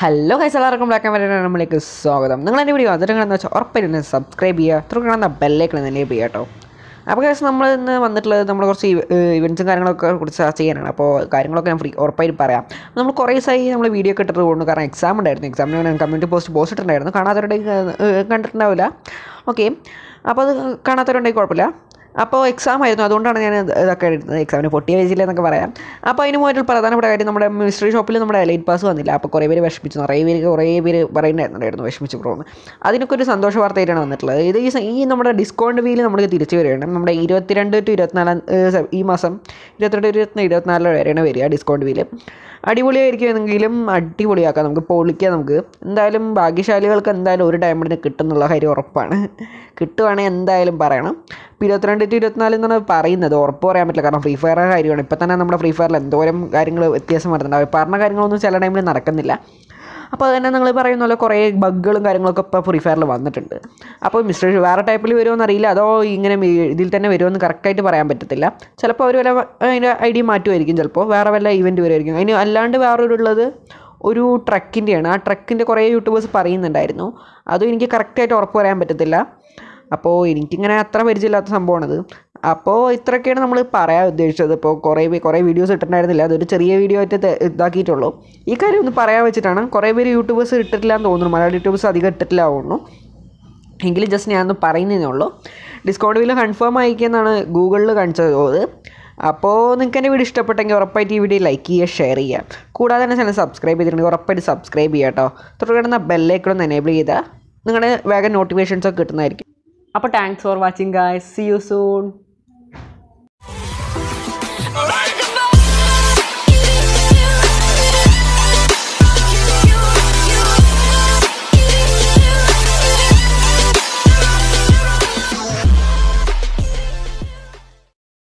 Hello guys, എല്ലാവർക്കും black and white നമ്മളിലേക്ക് സ്വാഗതം. നിങ്ങൾ എൻ്റെ വീഡിയോ അതിനെന്ന് വെച്ചാൽ ഉറപ്പായിട്ട് സബ്സ്ക്രൈബ് ചെയ്യുക, തുടർന്ന് ബെല്ലൈക്കൺ എനേബിൾ ചെയ്യാം കേട്ടോ. അപ്പോൾ ഗൈസ്, നമ്മൾ ഇന്ന് വന്നിട്ടുള്ളത് നമ്മൾ കുറച്ച് ഇവൻറ്റ്സും കാര്യങ്ങളൊക്കെ കുറിച്ച് ചർച്ച ചെയ്യാനാണ്. അപ്പോൾ കാര്യങ്ങളൊക്കെ ഞാൻ ഉറപ്പായിട്ട് പറയാം. നമ്മൾ കുറേ ദിവസമായി നമ്മൾ വീഡിയോ ഒക്കെ ഇട്ടിട്ട് പോകുന്നു, കാരണം എക്സാം ഉണ്ടായിരുന്നു. എക്സാമിന് ഞാൻ കമ്മ്യൂണിറ്റി പോസ്റ്റ് ഇട്ടിട്ടുണ്ടായിരുന്നു, കാണാത്തവരുടെ കണ്ടിട്ടുണ്ടാവില്ല. ഓക്കെ, അപ്പോൾ അത് കാണാത്തവരുണ്ടെങ്കിൽ കുഴപ്പമില്ല. അപ്പോൾ എക്സാം ആയിരുന്നു, അതുകൊണ്ടാണ് ഞാൻ ഇതൊക്കെ എടുത്തത്. എക്സാമിന് പൊട്ടിയ വെച്ചില്ല എന്നൊക്കെ പറയാം. അപ്പോൾ അതിന് മുതൽ പ്രധാനപ്പെട്ട കാര്യം, നമ്മുടെ മിസ്റ്ററി ഷോപ്പിൽ നമ്മുടെ ലൈറ്റ് പാസ് വന്നില്ല. അപ്പോൾ കുറേ പേര് വിഷമിച്ചു, കുറേ പേര് പറയുന്നുണ്ടായിരുന്നു വിഷമിച്ചു പോകുന്നു. അതിനൊക്കെ ഒരു സന്തോഷ വാർത്തയായിട്ടാണ് വന്നിട്ടുള്ളത്. ഇത് ഈ നമ്മുടെ ഡിസ്കൗണ്ട് വീല് നമുക്ക് തിരിച്ചു വരികയാണ്. നമ്മുടെ 22 to 24 ഈ മാസം 22 to 24 വരെയാണ് വരിക ഡിസ്കൗണ്ട് വീല്. അടിപൊളിയായിരിക്കും, എന്തെങ്കിലും അടിപൊളിയാക്കാം, നമുക്ക് പൊളിക്കാം. നമുക്ക് എന്തായാലും ഭാഗ്യശാലികൾക്ക് എന്തായാലും ഒരു ഡയമണ്ടിന് കിട്ടുന്നുള്ള കാര്യം ഉറപ്പാണ്. കിട്ടുവാണെങ്കിൽ എന്തായാലും പറയണം. 22 to 24 എന്നാണ് പറയുന്നത്, ഉറപ്പ് പറയാൻ പറ്റില്ല, കാരണം ഫ്രീ ഫയർ കാര്യമാണ്. ഇപ്പോൾ തന്നെ നമ്മുടെ ഫ്രീ ഫയറിൽ എന്തോരം കാര്യങ്ങൾ വ്യത്യാസം വരുന്നുണ്ടാവും, പറഞ്ഞ കാര്യങ്ങളൊന്നും ചില ടൈമിൽ നടക്കുന്നില്ല. അപ്പോൾ അത് തന്നെ നിങ്ങൾ പറയുന്ന പോലെ കുറേ ബഗ്ഗുകളും കാര്യങ്ങളൊക്കെ ഇപ്പോൾ ഫ്രീ ഫയറിൽ വന്നിട്ടുണ്ട്. അപ്പോൾ മിസ്റ്ററി വേറെ ടൈപ്പിൽ വരുമോയെന്നറിയില്ല, അതോ ഇങ്ങനെ ഇതിൽ തന്നെ വരുമെന്ന് കറക്റ്റായിട്ട് പറയാൻ പറ്റത്തില്ല. ചിലപ്പോൾ അവർ വല്ല അതിൻ്റെ ഐ ഡി മാറ്റുമായിരിക്കും, ചിലപ്പോൾ വേറെ വല്ല ഇവൻറ്റ് വരുമായിരിക്കും. അതിന് അല്ലാണ്ട് വേറൊരുള്ളത് ഒരു ട്രക്കിൻ്റെയാണ്. ആ ട്രക്കിൻ്റെ കുറേ യൂട്യൂബേഴ്സ് പറയുന്നുണ്ടായിരുന്നു, അതും എനിക്ക് കറക്റ്റായിട്ട് ഉറപ്പ് പറയാൻ പറ്റത്തില്ല. അപ്പോൾ എനിക്കിങ്ങനെ അത്ര പരിചയമില്ലാത്ത സംഭവമാണത്. അപ്പോൾ ഇത്രയൊക്കെയാണ് നമ്മൾ പറയാൻ ഉദ്ദേശിച്ചത്. ഇപ്പോൾ കുറേ വീഡിയോസ് ഇട്ടിട്ടുണ്ടായിരുന്നില്ല, അതൊരു ചെറിയ വീഡിയോ ആയിട്ട് ഇതാക്കിയിട്ടുള്ളൂ. ഈ കാര്യം ഒന്ന് പറയാൻ വെച്ചിട്ടാണ്. കുറേ പേര് യൂട്യൂബേഴ്സ് ഇട്ടിട്ടില്ല എന്ന് തോന്നുന്നു, മലയാളി യൂട്യൂബേഴ്സ് അധികം ഇട്ടിട്ടില്ല തോന്നുന്നു. എങ്കിലും ജസ്റ്റ് ഞാനൊന്ന് പറയുന്നതേ ഉള്ളൂ. ഡിസ്കൗണ്ട് വീല് കൺഫേം ആയിരിക്കുമെന്നാണ് ഗൂഗിളിൽ കാണിച്ചത്. അപ്പോൾ നിങ്ങൾക്ക് എൻ്റെ വീഡിയോ ഇഷ്ടപ്പെട്ടെങ്കിൽ ഉറപ്പായിട്ട് ഈ വീഡിയോ ലൈക്ക് ചെയ്യുക, ഷെയർ ചെയ്യുക. കൂടാതെ തന്നെ ചാനൽ സബ്സ്ക്രൈബ് ചെയ്തിട്ടുണ്ടെങ്കിൽ ഉറപ്പായിട്ട് സബ്സ്ക്രൈബ് ചെയ്യുക കേട്ടോ. തുടർന്ന് ബെല്ലൈക്കൺ എനേബിൾ ചെയ്താൽ നിങ്ങളുടെ വേഗം നോട്ടിഫിക്കേഷൻസൊക്കെ കിട്ടുന്നതായിരിക്കും. അപ്പോൾ thanks for watching guys, see you soon.